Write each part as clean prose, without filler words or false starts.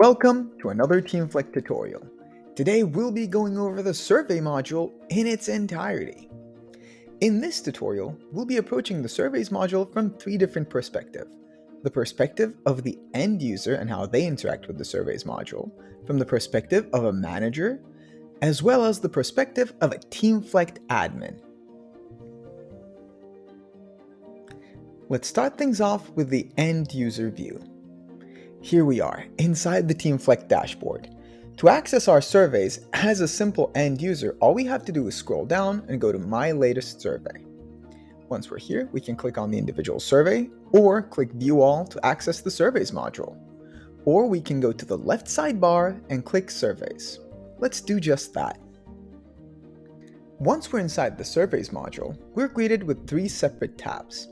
Welcome to another Teamflect tutorial. Today we'll be going over the survey module in its entirety. In this tutorial, we'll be approaching the surveys module from three different perspectives. The perspective of the end user and how they interact with the surveys module, from the perspective of a manager, as well as the perspective of a Teamflect admin. Let's start things off with the end user view. Here we are, inside the Teamflect dashboard. To access our surveys as a simple end user, all we have to do is scroll down and go to My Latest Survey. Once we're here, we can click on the individual survey or click View All to access the Surveys module. Or we can go to the left sidebar and click Surveys. Let's do just that. Once we're inside the Surveys module, we're greeted with three separate tabs.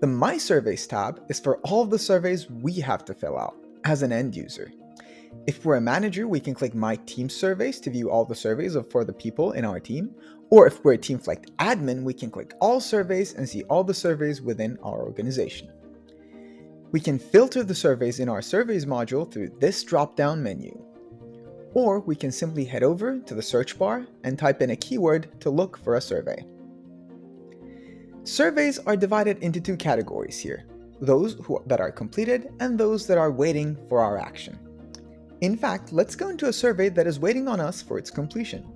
The My Surveys tab is for all of the surveys we have to fill out as an end user. If we're a manager, we can click My Team Surveys to view all the surveys for the people in our team. Or if we're a Teamflect admin, we can click All Surveys and see all the surveys within our organization. We can filter the surveys in our Surveys module through this drop-down menu. Or we can simply head over to the search bar and type in a keyword to look for a survey. Surveys are divided into two categories here, those that are completed and those that are waiting for our action. In fact, let's go into a survey that is waiting on us for its completion.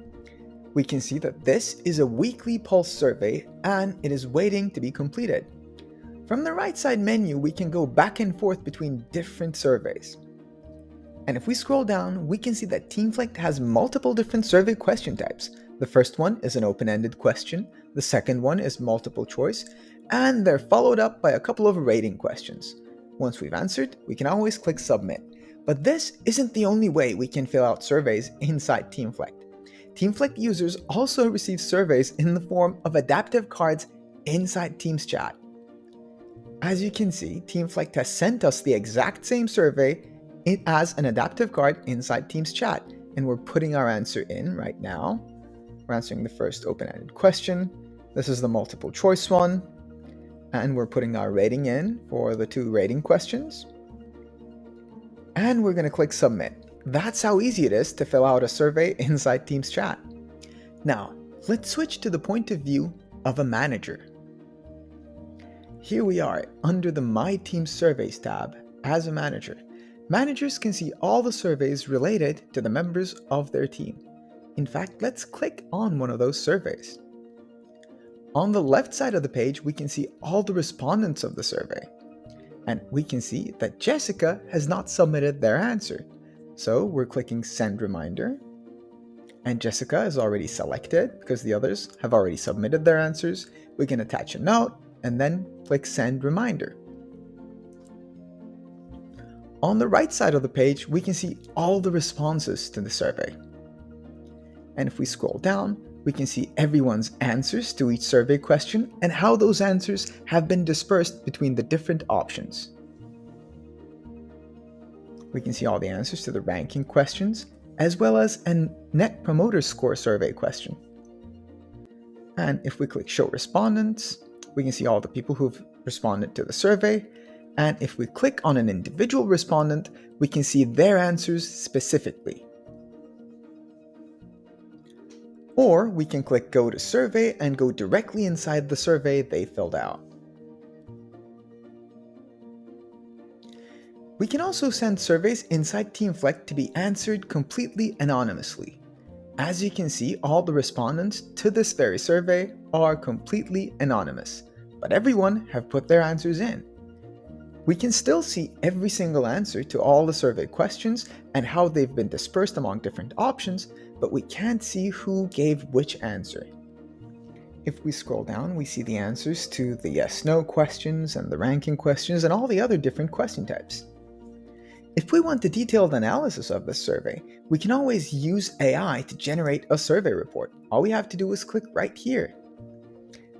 We can see that this is a weekly pulse survey and it is waiting to be completed. From the right side menu, we can go back and forth between different surveys. And if we scroll down, we can see that Teamflect has multiple different survey question types. The first one is an open-ended question, the second one is multiple choice, and they're followed up by a couple of rating questions. Once we've answered, we can always click Submit. But this isn't the only way we can fill out surveys inside Teamflect. Teamflect users also receive surveys in the form of adaptive cards inside Teams chat. As you can see, Teamflect has sent us the exact same survey as an adaptive card inside Teams chat, and we're putting our answer in right now. We're answering the first open-ended question. This is the multiple choice one. And we're putting our rating in for the two rating questions. And we're going to click Submit. That's how easy it is to fill out a survey inside Teams chat. Now, let's switch to the point of view of a manager. Here we are under the My Team Surveys tab as a manager. Managers can see all the surveys related to the members of their team. In fact, let's click on one of those surveys. On the left side of the page, we can see all the respondents of the survey. And we can see that Jessica has not submitted their answer. So we're clicking Send Reminder. And Jessica is already selected because the others have already submitted their answers. We can attach a note and then click Send Reminder. On the right side of the page, we can see all the responses to the survey. And if we scroll down, we can see everyone's answers to each survey question and how those answers have been dispersed between the different options. We can see all the answers to the ranking questions, as well as a Net Promoter Score survey question. And if we click Show Respondents, we can see all the people who've responded to the survey. And if we click on an individual respondent, we can see their answers specifically. Or we can click Go to Survey and go directly inside the survey they filled out. We can also send surveys inside Teamflect to be answered completely anonymously. As you can see, all the respondents to this very survey are completely anonymous, but everyone have put their answers in. We can still see every single answer to all the survey questions and how they've been dispersed among different options, but we can't see who gave which answer. If we scroll down, we see the answers to the yes/no questions and the ranking questions and all the other different question types. If we want a detailed analysis of this survey, we can always use AI to generate a survey report. All we have to do is click right here.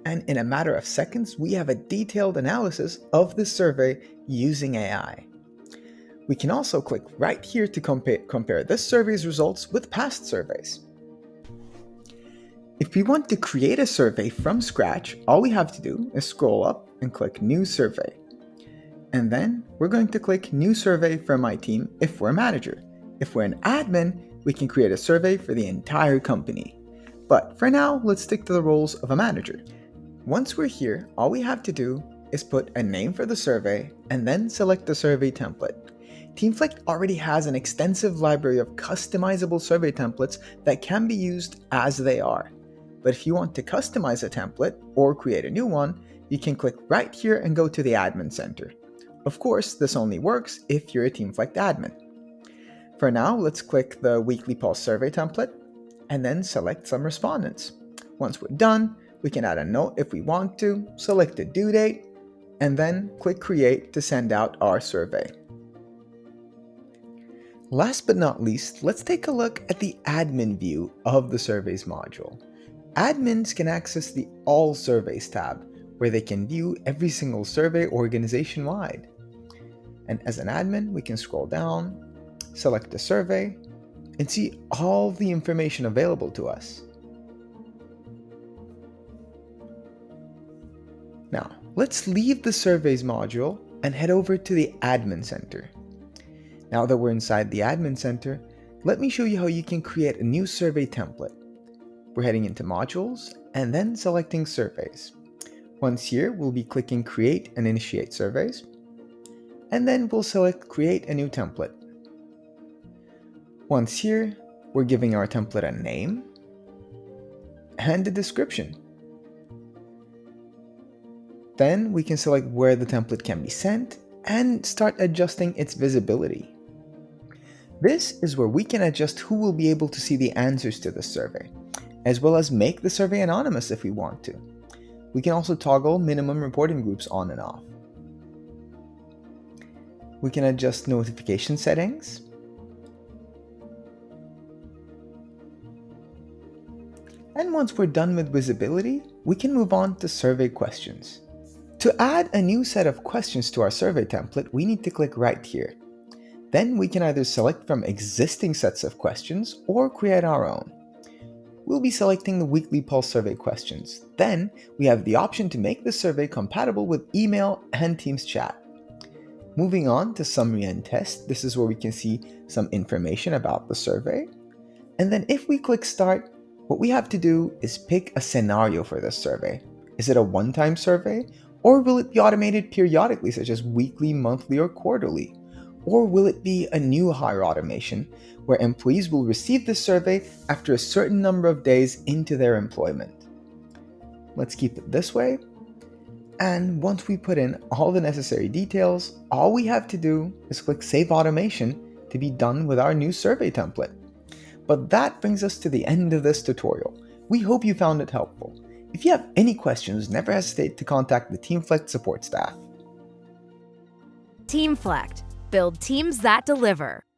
And in a matter of seconds, we have a detailed analysis of the survey using AI. We can also click right here to compare this survey's results with past surveys. If we want to create a survey from scratch, all we have to do is scroll up and click New Survey. And then we're going to click New Survey for My Team if we're a manager. If we're an admin, we can create a survey for the entire company. But for now, let's stick to the roles of a manager. Once we're here, all we have to do is put a name for the survey and then select the survey template. Teamflect already has an extensive library of customizable survey templates that can be used as they are. But if you want to customize a template or create a new one, you can click right here and go to the admin center. Of course, this only works if you're a Teamflect admin. For now, let's click the weekly pulse survey template and then select some respondents. Once we're done, we can add a note if we want to, select a due date, and then click create to send out our survey. Last but not least, let's take a look at the admin view of the surveys module. Admins can access the All Surveys tab, where they can view every single survey organization-wide. And as an admin, we can scroll down, select the survey, and see all the information available to us. Now, let's leave the surveys module and head over to the admin center. Now that we're inside the admin center, let me show you how you can create a new survey template. We're heading into modules and then selecting surveys. Once here, we'll be clicking Create and Initiate Surveys, and then we'll select Create a New Template. Once here, we're giving our template a name and a description. Then we can select where the template can be sent and start adjusting its visibility. This is where we can adjust who will be able to see the answers to the survey, as well as make the survey anonymous if we want to. We can also toggle minimum reporting groups on and off. We can adjust notification settings. And once we're done with visibility, we can move on to survey questions. To add a new set of questions to our survey template, we need to click right here. Then we can either select from existing sets of questions or create our own. We'll be selecting the weekly pulse survey questions. Then we have the option to make the survey compatible with email and Teams chat. Moving on to summary and test, this is where we can see some information about the survey. And then if we click start, what we have to do is pick a scenario for this survey. Is it a one-time survey, or will it be automated periodically, such as weekly, monthly, or quarterly? Or will it be a new hire automation where employees will receive the survey after a certain number of days into their employment? Let's keep it this way. And once we put in all the necessary details, all we have to do is click Save Automation to be done with our new survey template. But that brings us to the end of this tutorial. We hope you found it helpful. If you have any questions, never hesitate to contact the Teamflect support staff. Teamflect. Build teams that deliver.